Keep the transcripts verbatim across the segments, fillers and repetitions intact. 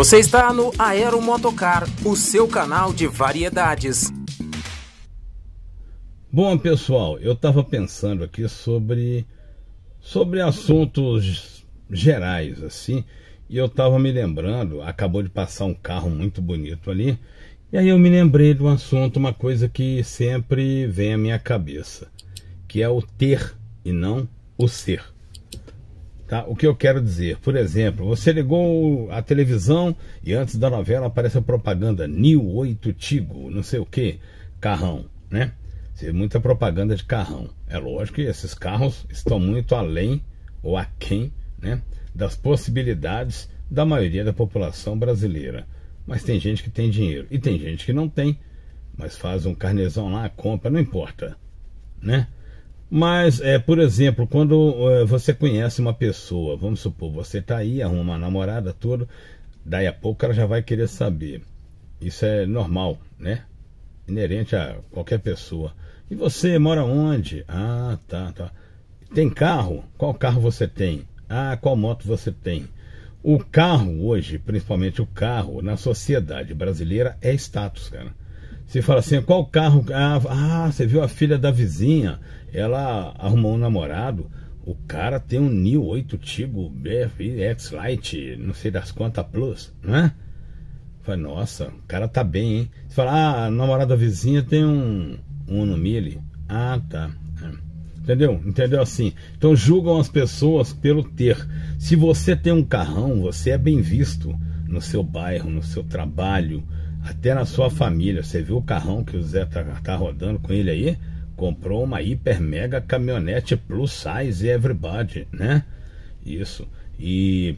Você está no Aero Motocar, o seu canal de variedades. Bom, pessoal, eu estava pensando aqui sobre, sobre assuntos gerais, assim, e eu estava me lembrando, acabou de passar um carro muito bonito ali, e aí eu me lembrei de um assunto, uma coisa que sempre vem à minha cabeça, que é o ter e não o ser. Tá? O que eu quero dizer, por exemplo, você ligou a televisão e antes da novela aparece a propaganda New oito Tigo, não sei o que, carrão, né? Tem muita propaganda de carrão. É lógico que esses carros estão muito além ou aquém, né, das possibilidades da maioria da população brasileira. Mas tem gente que tem dinheiro e tem gente que não tem, mas faz um carnezão lá, compra, não importa, né? Mas, é, por exemplo, quando é, você conhece uma pessoa, vamos supor, você está aí, arruma uma namorada, tudo, daí a pouco ela já vai querer saber. Isso é normal, né? Inerente a qualquer pessoa. E você mora onde? Ah, tá, tá. Tem carro? Qual carro você tem? Ah, qual moto você tem? O carro hoje, principalmente o carro, na sociedade brasileira, é status, cara. Você fala assim, qual carro? Ah, ah, você viu a filha da vizinha, ela arrumou um namorado, o cara tem um New oito Tigo, B F X Lite, não sei das quantas plus, né? Fala, nossa, o cara tá bem, hein? Você fala, ah, a namorada da vizinha tem um, um Uno Mille. Ah, tá. Entendeu? Entendeu assim? Então julgam as pessoas pelo ter. Se você tem um carrão, você é bem visto no seu bairro, no seu trabalho, até na sua família. Você viu o carrão que o Zé tá, tá rodando com ele aí? Comprou uma hiper mega caminhonete plus size everybody, né? Isso. E,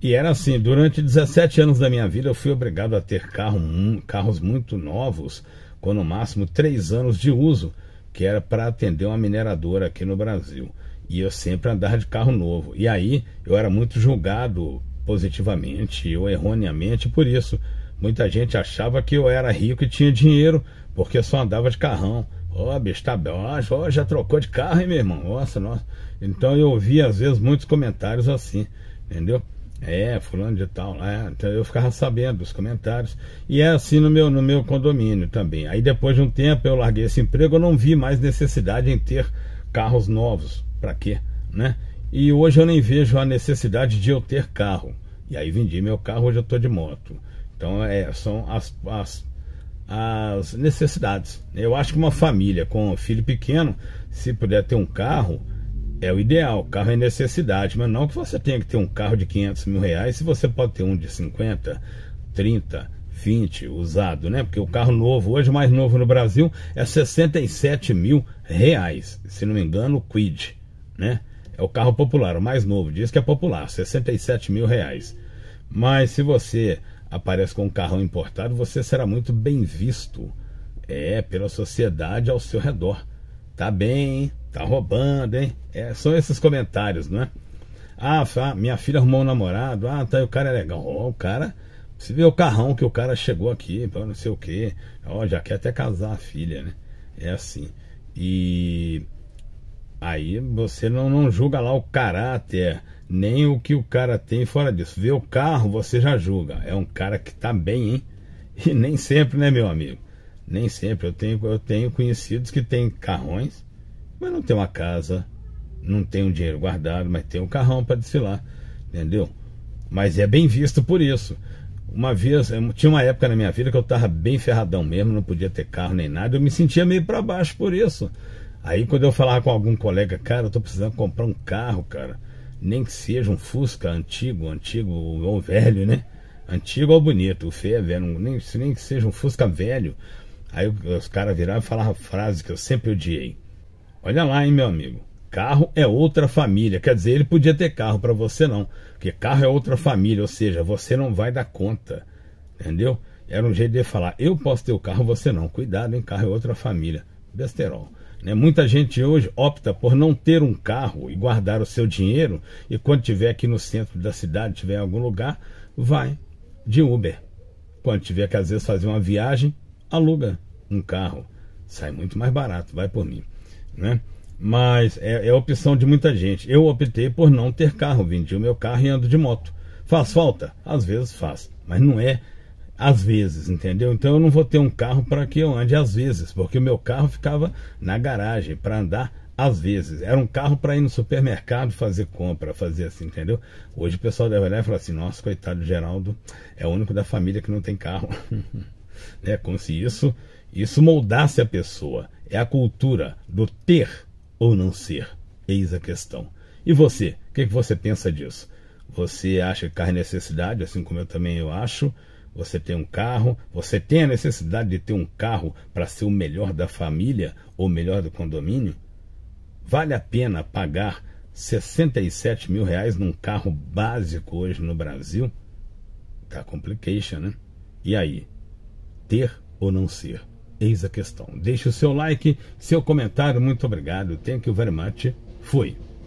e era assim, durante dezessete anos da minha vida eu fui obrigado a ter carro, um, carros muito novos, com no máximo três anos de uso, que era para atender uma mineradora aqui no Brasil. E eu sempre andava de carro novo. E aí eu era muito julgado positivamente ou erroneamente por isso. Muita gente achava que eu era rico e tinha dinheiro, porque só andava de carrão. Ó, oh, bicho, tá bem, oh, já trocou de carro, hein, meu irmão? Nossa, nossa. Então eu ouvi, às vezes, muitos comentários assim, entendeu? É, fulano de tal, né? Então eu ficava sabendo dos comentários. E é assim no meu, no meu condomínio também. Aí depois de um tempo eu larguei esse emprego, eu não vi mais necessidade em ter carros novos. Pra quê, né? E hoje eu nem vejo a necessidade de eu ter carro. E aí vendi meu carro, hoje eu tô de moto. Então é, são as, as, as necessidades. Eu acho que uma família com um filho pequeno, se puder ter um carro, é o ideal. O carro é necessidade, mas não que você tenha que ter um carro de quinhentos mil reais, se você pode ter um de cinquenta, trinta, vinte, usado, né? Porque o carro novo, hoje o mais novo no Brasil, é sessenta e sete mil reais. Se não me engano, o Kwid, né? É o carro popular, o mais novo, diz que é popular, sessenta e sete mil reais. Mas se você aparece com um carrão importado, você será muito bem visto, é, pela sociedade ao seu redor. Tá bem, hein? Tá roubando, hein? É, são esses comentários, não é? Ah, minha filha arrumou um namorado, ah, tá, o cara é legal. Ó, o cara, você vê o carrão que o cara chegou aqui, não sei o que, ó, já quer até casar a filha, né? É assim. E aí você não, não julga lá o caráter, nem o que o cara tem fora disso. Vê o carro, você já julga. É um cara que tá bem, hein? E nem sempre, né, meu amigo? Nem sempre. Eu tenho, eu tenho conhecidos que tem carrões, mas não tem uma casa, não tem um dinheiro guardado, mas tem um carrão para desfilar, entendeu? Mas é bem visto por isso. Uma vez, eu, tinha uma época na minha vida que eu tava bem ferradão mesmo, não podia ter carro nem nada, eu me sentia meio para baixo por isso. Aí quando eu falava com algum colega, cara, eu tô precisando comprar um carro, cara. Nem que seja um Fusca antigo, antigo ou velho, né? Antigo ou bonito, o feio é velho, nem, nem que seja um Fusca velho. Aí os caras viravam e falavam a frase que eu sempre odiei. Olha lá, hein, meu amigo, carro é outra família. Quer dizer, ele podia ter carro, para você não. Porque carro é outra família, ou seja, você não vai dar conta, entendeu? Era um jeito de falar, eu posso ter o carro, você não. Cuidado, hein, carro é outra família. Besterol. Né? Muita gente hoje opta por não ter um carro e guardar o seu dinheiro, e quando estiver aqui no centro da cidade, estiver em algum lugar, vai de Uber. Quando tiver que às vezes fazer uma viagem, aluga um carro, sai muito mais barato, vai por mim, né? Mas é, é a opção de muita gente. Eu optei por não ter carro, vendi o meu carro e ando de moto. Faz falta? Às vezes faz, mas não é às vezes, entendeu? Então eu não vou ter um carro para que eu ande às vezes, porque o meu carro ficava na garagem para andar às vezes. Era um carro para ir no supermercado fazer compra, fazer assim, entendeu? Hoje o pessoal deve olhar e falar assim: nossa, coitado do Geraldo, é o único da família que não tem carro. É como se isso, isso moldasse a pessoa. É a cultura do ter ou não ser. Eis a questão. E você? O que, que você pensa disso? Você acha que carro é necessidade, assim como eu também eu acho? Você tem um carro, você tem a necessidade de ter um carro para ser o melhor da família ou o melhor do condomínio? Vale a pena pagar sessenta e sete mil reais num carro básico hoje no Brasil? Tá complication, né? E aí? Ter ou não ser? Eis a questão. Deixe o seu like, seu comentário. Muito obrigado. Thank you very much. Fui.